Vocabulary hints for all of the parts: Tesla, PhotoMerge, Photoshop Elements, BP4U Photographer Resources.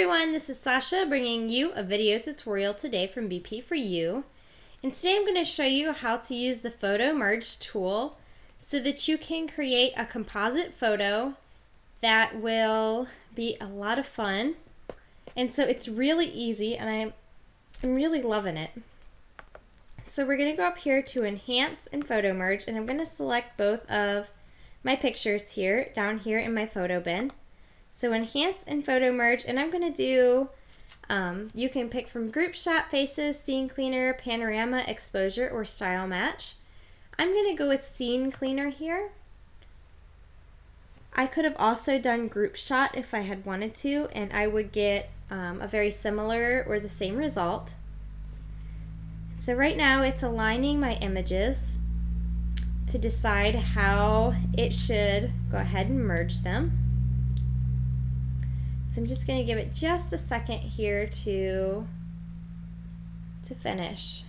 everyone, this is Sasha bringing you a video tutorial today from BP4U, and today I'm going to show you how to use the PhotoMerge tool so that you can create a composite photo that will be a lot of fun. And so it's really easy and I'm really loving it. So we're going to go up here to Enhance and PhotoMerge, and I'm going to select both of my pictures here, down here in my photo bin. So Enhance and PhotoMerge, and I'm going to do, you can pick from Group Shot, Faces, Scene Cleaner, Panorama, Exposure, or Style Match. I'm going to go with Scene Cleaner here. I could have also done Group Shot if I had wanted to, and I would get a very similar or the same result. So right now it's aligning my images to decide how it should go ahead and merge them. So I'm just going to give it just a second here to finish.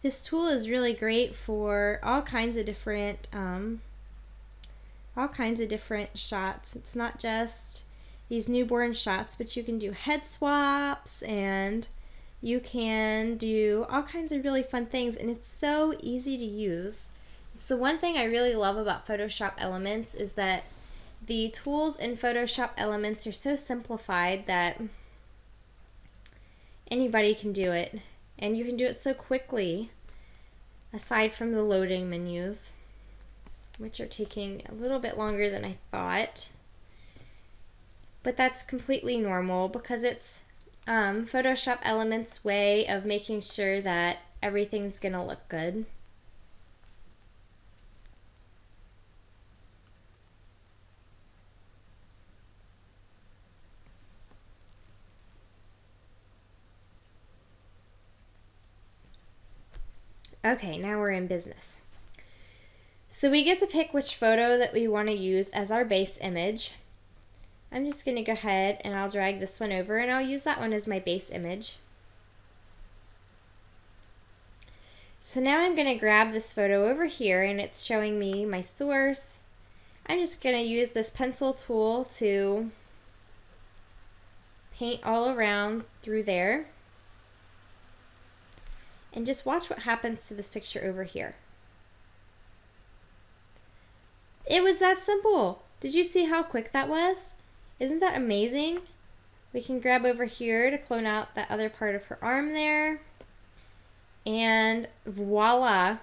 This tool is really great for all kinds of different shots. It's not just these newborn shots, but you can do head swaps and you can do all kinds of really fun things, and it's so easy to use. It's the one thing I really love about Photoshop Elements is that the tools in Photoshop Elements are so simplified that anybody can do it. And you can do it so quickly, aside from the loading menus, which are taking a little bit longer than I thought. But that's completely normal because it's Photoshop Elements' way of making sure that everything's gonna look good. Okay, now we're in business. So we get to pick which photo that we want to use as our base image. I'm just going to go ahead and I'll drag this one over and I'll use that one as my base image. So now I'm going to grab this photo over here and it's showing me my source. I'm just going to use this pencil tool to paint all around through there. And just watch what happens to this picture over here. It was that simple. Did you see how quick that was? Isn't that amazing? We can grab over here to clone out that other part of her arm there. And voila.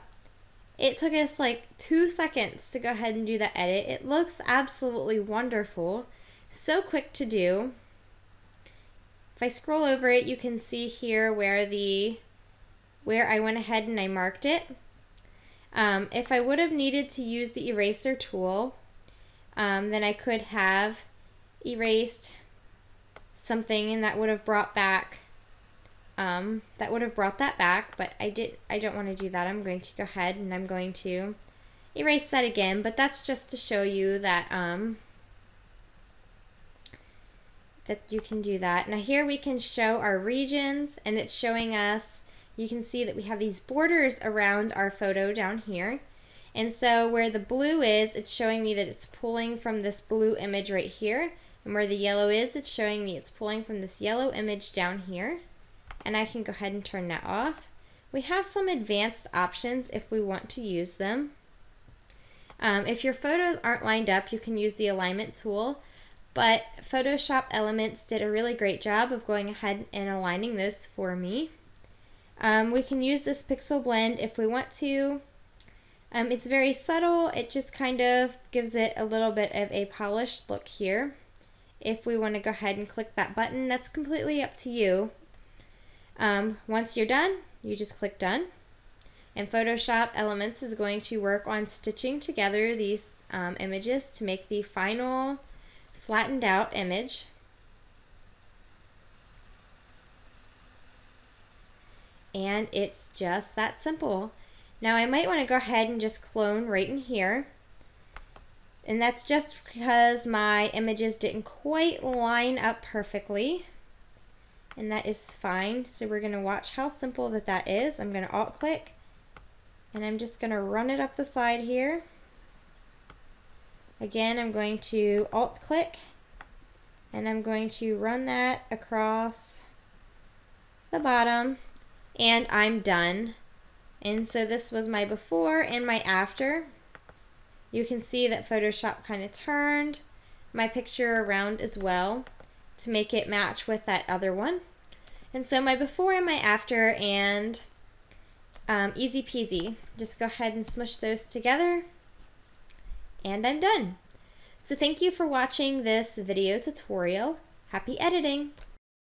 It took us like 2 seconds to go ahead and do that edit. It looks absolutely wonderful. So quick to do. If I scroll over it, you can see here where I went ahead and I marked it. If I would have needed to use the eraser tool, then I could have erased something and that would have brought back, that back, but I don't want to do that. I'm going to go ahead and I'm going to erase that again, but that's just to show you that, that you can do that. Now here we can show our regions, and it's showing us, you can see that we have these borders around our photo down here. And so where the blue is, it's showing me that it's pulling from this blue image right here. And where the yellow is, it's showing me it's pulling from this yellow image down here. And I can go ahead and turn that off. We have some advanced options if we want to use them. If your photos aren't lined up, you can use the alignment tool. But Photoshop Elements did a really great job of going ahead and aligning those for me. We can use this pixel blend if we want to. It's very subtle. It just kind of gives it a little bit of a polished look here. If we want to go ahead and click that button, that's completely up to you. Once you're done, you just click done. And Photoshop Elements is going to work on stitching together these images to make the final flattened out image. And it's just that simple. Now I might want to go ahead and just clone right in here. And that's just because my images didn't quite line up perfectly. And that is fine. So we're going to watch how simple that is. I'm going to alt click. And I'm just going to run it up the side here. Again, I'm going to alt click. And I'm going to run that across the bottom. And I'm done. And so this was my before and my after. You can see that Photoshop kind of turned my picture around as well to make it match with that other one. And so my before and my after, and easy peasy. Just go ahead and smush those together and I'm done. So thank you for watching this video tutorial. Happy editing!